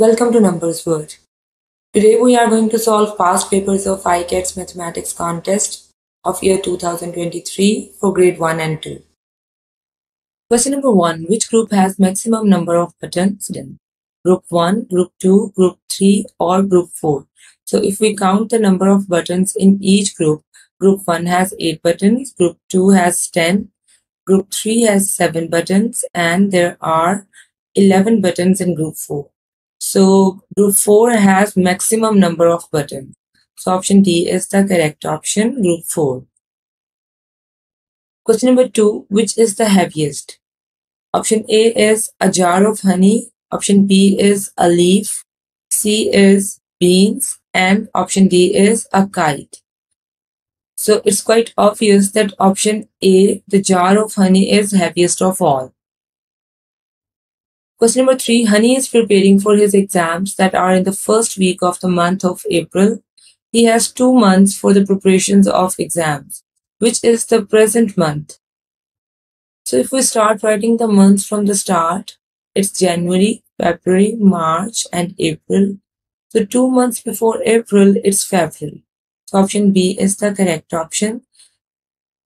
Welcome to Numbers World. Today we are going to solve past papers of ICATS Mathematics Contest of year 2023 for grade 1 and 2. Question number 1. Which group has maximum number of buttons done? Group 1, Group 2, Group 3 or Group 4. So if we count the number of buttons in each group, Group 1 has 8 buttons, Group 2 has 10, Group 3 has 7 buttons, and there are 11 buttons in Group 4. So Group 4 has maximum number of buttons. So option D is the correct option, Group 4. Question number 2, which is the heaviest? Option A is a jar of honey, option B is a leaf, C is beans, and option D is a kite. So it's quite obvious that option A, the jar of honey, is heaviest of all. Question number 3. Honey is preparing for his exams that are in the first week of the month of April. He has 2 months for the preparations of exams, which is the present month. So if we start writing the months from the start, it's January, February, March and April. So 2 months before April, it's February. So option B is the correct option.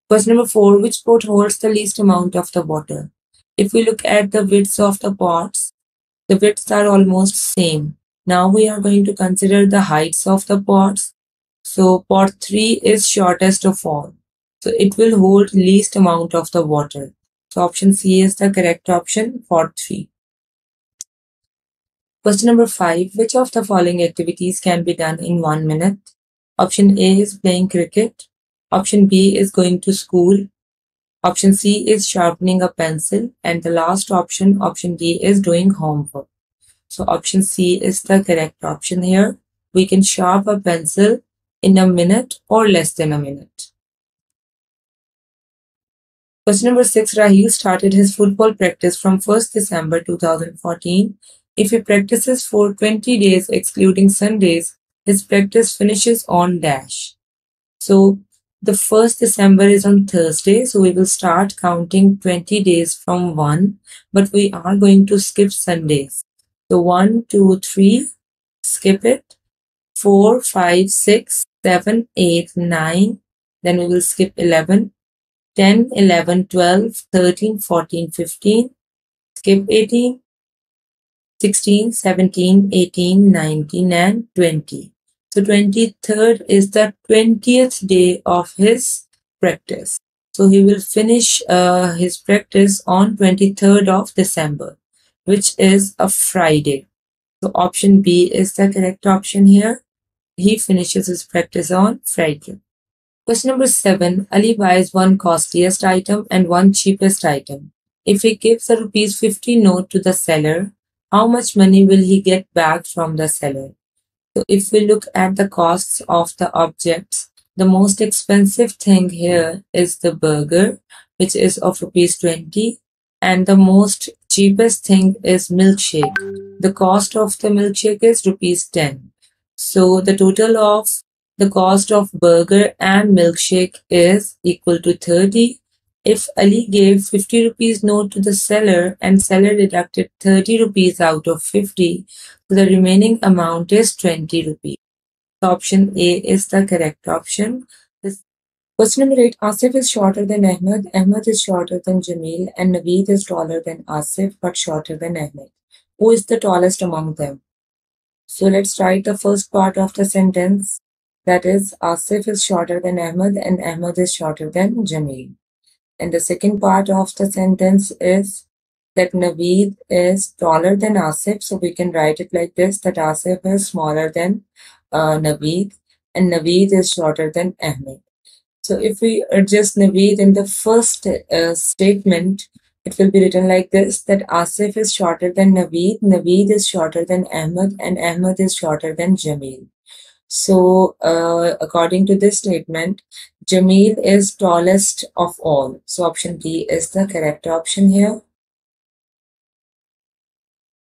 Question number 4. Which pot holds the least amount of the water? If we look at the widths of the pots, the widths are almost same. Now we are going to consider the heights of the pots. So pot 3 is shortest of all. So it will hold least amount of the water. So option C is the correct option, pot 3. Question number 5. Which of the following activities can be done in 1 minute? Option A is playing cricket. Option B is going to school. Option C is sharpening a pencil, and the last option, option D, is doing homework. So option C is the correct option here. We can sharpen a pencil in a minute or less than a minute. Question number 6. Raheel started his football practice from 1st December 2014. If he practices for 20 days excluding Sundays, his practice finishes on dash. So the 1st December is on Thursday, so we will start counting 20 days from 1, but we are going to skip Sundays. So 1, 2, 3, skip it, 4, 5, 6, 7, 8, 9, then we will skip 11, 10, 11, 12, 13, 14, 15, skip 18, 16, 17, 18, 19 and 20. So 23rd is the 20th day of his practice. So he will finish his practice on 23rd of December, which is a Friday. So option B is the correct option here. He finishes his practice on Friday. Question number 7. Ali buys one costliest item and one cheapest item. If he gives a rupees 50 note to the seller, how much money will he get back from the seller? So if we look at the costs of the objects, the most expensive thing here is the burger, which is of rupees 20, and the most cheapest thing is milkshake. The cost of the milkshake is rupees 10. So the total of the cost of burger and milkshake is equal to 30. If Ali gave 50 rupees note to the seller and seller deducted 30 rupees out of 50, so the remaining amount is 20 rupees. So option A is the correct option. Question number 8. Asif is shorter than Ahmed, Ahmed is shorter than Jamil, and Naveed is taller than Asif but shorter than Ahmed. Who is the tallest among them? So let's write the first part of the sentence. That is, Asif is shorter than Ahmed and Ahmed is shorter than Jamil. And the second part of the sentence is that Naveed is taller than Asif. So we can write it like this, that Asif is smaller than Naveed and Naveed is shorter than Ahmed. So if we adjust Naveed in the first statement, it will be written like this, that Asif is shorter than Naveed, Naveed is shorter than Ahmed, and Ahmed is shorter than Jamil. So according to this statement, Jamil is tallest of all. So option D is the correct option here.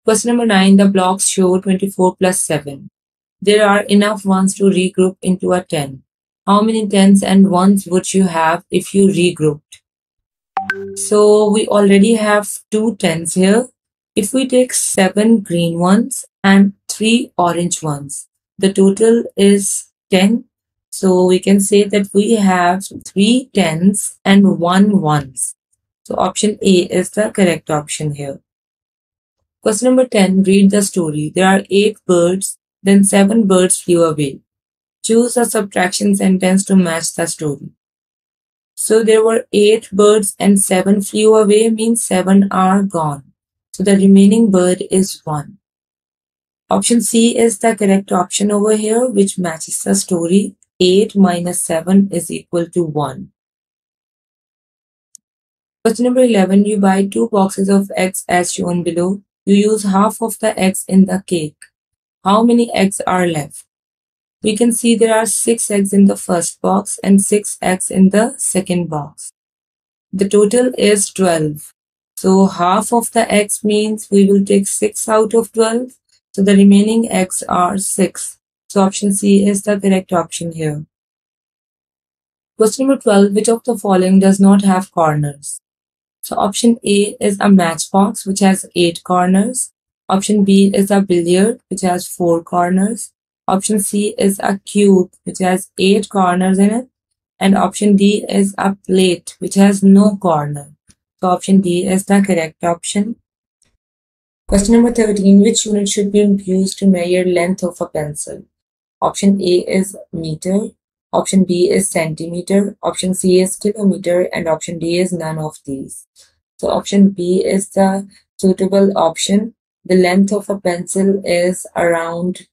Question number 9. The blocks show 24 plus 7. There are enough ones to regroup into a 10. How many 10s and 1s would you have if you regrouped? So we already have 2 10s here. If we take 7 green ones and 3 orange ones. The total is 10. So we can say that we have 3 tens and 1 ones. So option A is the correct option here. Question number 10, read the story. There are 8 birds, then 7 birds flew away. Choose a subtraction sentence to match the story. So there were 8 birds and 7 flew away means 7 are gone. So the remaining bird is 1. Option C is the correct option over here, which matches the story. 8 minus 7 is equal to 1. Question number 11, you buy 2 boxes of eggs as shown below. You use half of the eggs in the cake. How many eggs are left? We can see there are 6 eggs in the first box and 6 eggs in the second box. The total is 12. So half of the eggs means we will take 6 out of 12. So the remaining eggs are 6. So option C is the correct option here. Question number 12, which of the following does not have corners? So option A is a matchbox which has 8 corners. Option B is a billiard which has 4 corners. Option C is a cube which has 8 corners in it, and option D is a plate which has no corner. So option D is the correct option. Question number 13, which unit should be used to measure length of a pencil? Option A is meter, option B is centimeter, option C is kilometer, and option D is none of these. So option B is the suitable option. The length of a pencil is around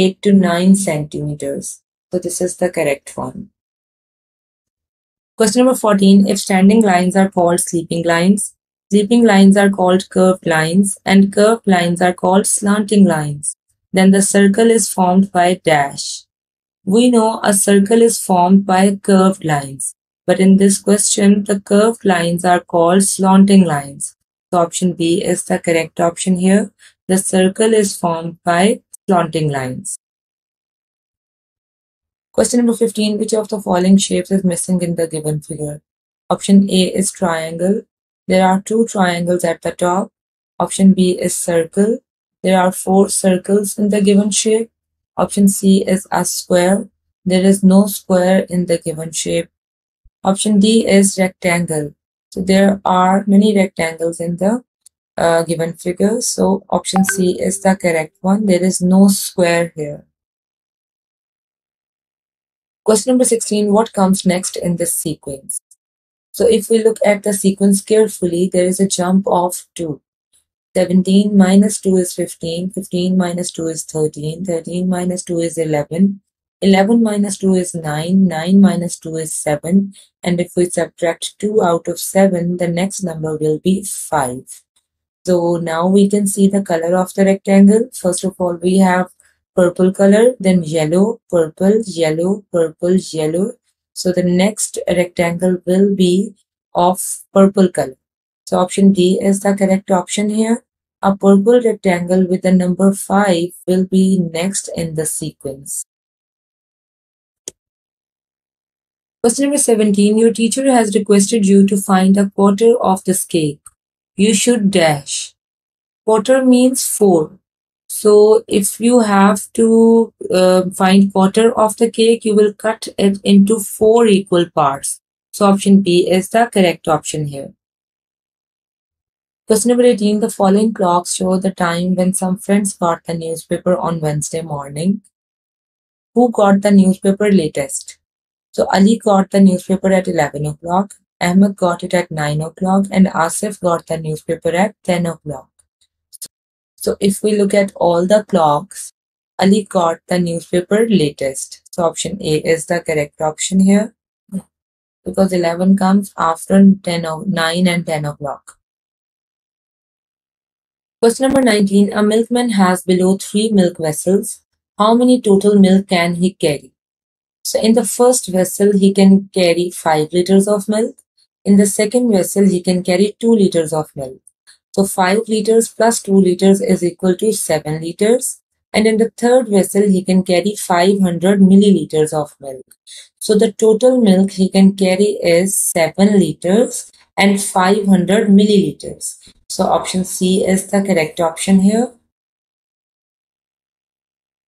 8 to 9 centimeters. So this is the correct one. Question number 14. If standing lines are called sleeping lines are called curved lines, and curved lines are called slanting lines, then the circle is formed by dash. We know a circle is formed by curved lines, but in this question, the curved lines are called slanting lines. So option B is the correct option here. The circle is formed by slanting lines. Question number 15. Which of the following shapes is missing in the given figure? Option A is triangle. There are 2 triangles at the top. Option B is circle. There are 4 circles in the given shape. Option C is a square. There is no square in the given shape. Option D is rectangle. So there are many rectangles in the given figure, so option C is the correct one. There is no square here. Question number 16, what comes next in this sequence? So if we look at the sequence carefully, there is a jump of 2. 17 minus 2 is 15, 15 minus 2 is 13, 13 minus 2 is 11, 11 minus 2 is 9, 9 minus 2 is 7, and if we subtract 2 out of 7, the next number will be 5. So now we can see the color of the rectangle. First of all, we have purple color, then yellow, purple, yellow, purple, yellow. So the next rectangle will be of purple color. So option D is the correct option here. A purple rectangle with the number 5 will be next in the sequence. Question number 17. Your teacher has requested you to find a quarter of this cake. You should dash. Quarter means 4. So if you have to find quarter of the cake, you will cut it into 4 equal parts. So option B is the correct option here. Question number 18. The following clocks show the time when some friends got the newspaper on Wednesday morning. Who got the newspaper latest? So Ali got the newspaper at 11 o'clock. Ahmed got it at 9 o'clock and Asif got the newspaper at 10 o'clock. So if we look at all the clocks, Ali got the newspaper latest. So option A is the correct option here because 11 comes after 9 and 10 o'clock. Question number 19. A milkman has below 3 milk vessels. How many total milk can he carry? So in the first vessel, he can carry 5 liters of milk. In the second vessel, he can carry 2 liters of milk. So 5 liters plus 2 liters is equal to 7 liters. And in the third vessel, he can carry 500 milliliters of milk. So the total milk he can carry is 7 liters and 500 milliliters. So option C is the correct option here.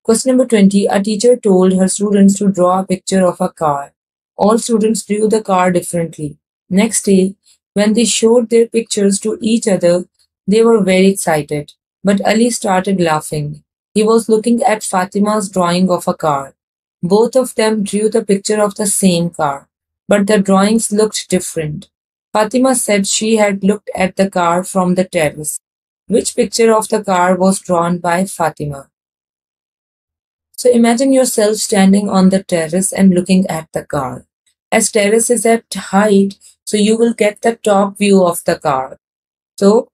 Question number 20. A teacher told her students to draw a picture of a car. All students drew the car differently. Next day, when they showed their pictures to each other, they were very excited. But Ali started laughing. He was looking at Fatima's drawing of a car. Both of them drew the picture of the same car, but the drawings looked different. Fatima said she had looked at the car from the terrace. Which picture of the car was drawn by Fatima? So imagine yourself standing on the terrace and looking at the car. As terrace is at height, so you will get the top view of the car. So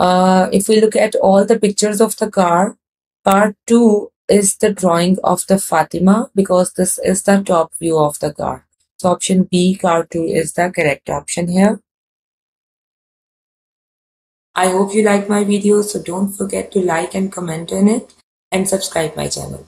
if we look at all the pictures of the car, part 2 is the drawing of the Fatima because this is the top view of the car. So option B, car 2 is the correct option here. I hope you like my video, so don't forget to like and comment on it and subscribe my channel.